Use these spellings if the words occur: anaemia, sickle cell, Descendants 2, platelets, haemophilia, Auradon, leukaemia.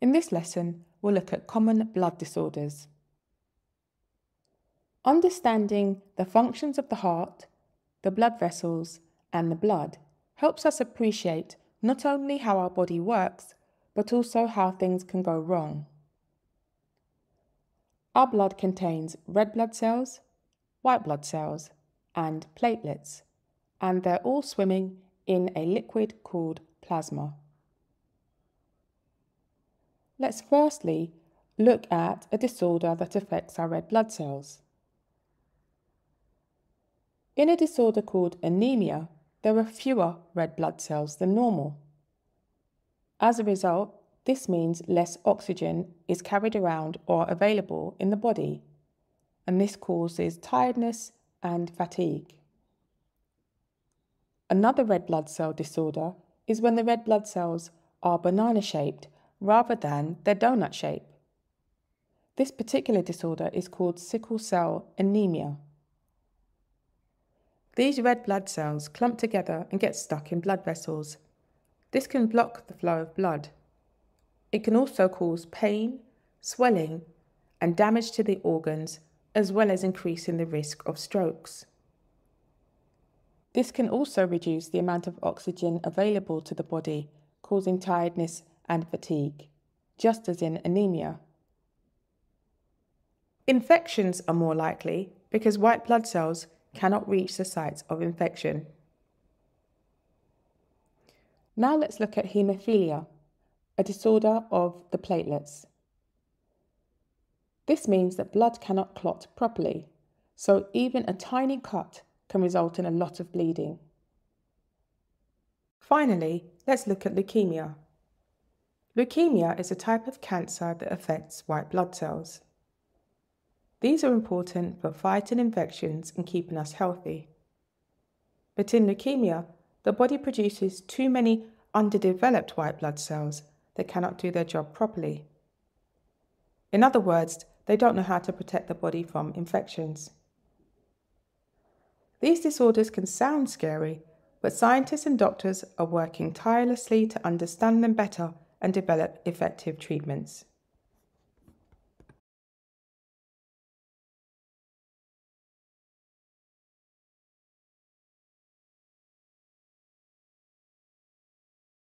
In this lesson, we'll look at common blood disorders. Understanding the functions of the heart, the blood vessels, and the blood helps us appreciate not only how our body works, but also how things can go wrong. Our blood contains red blood cells, white blood cells, and platelets, and they're all swimming in a liquid called plasma. Let's firstly look at a disorder that affects our red blood cells. In a disorder called anaemia, there are fewer red blood cells than normal. As a result, this means less oxygen is carried around or available in the body, and this causes tiredness and fatigue. Another red blood cell disorder is when the red blood cells are banana-shaped rather than their donut shape. This particular disorder is called sickle cell anemia. These red blood cells clump together and get stuck in blood vessels. This can block the flow of blood. It can also cause pain, swelling, and damage to the organs, as well as increasing the risk of strokes. This can also reduce the amount of oxygen available to the body, causing tiredness and fatigue, just as in anemia. Infections are more likely because white blood cells cannot reach the sites of infection. Now let's look at haemophilia, a disorder of the platelets. This means that blood cannot clot properly, so even a tiny cut can result in a lot of bleeding. Finally, let's look at leukemia. Leukemia is a type of cancer that affects white blood cells. These are important for fighting infections and keeping us healthy. But in leukemia, the body produces too many underdeveloped white blood cells that cannot do their job properly. In other words, they don't know how to protect the body from infections. These disorders can sound scary, but scientists and doctors are working tirelessly to understand them better and develop effective treatments.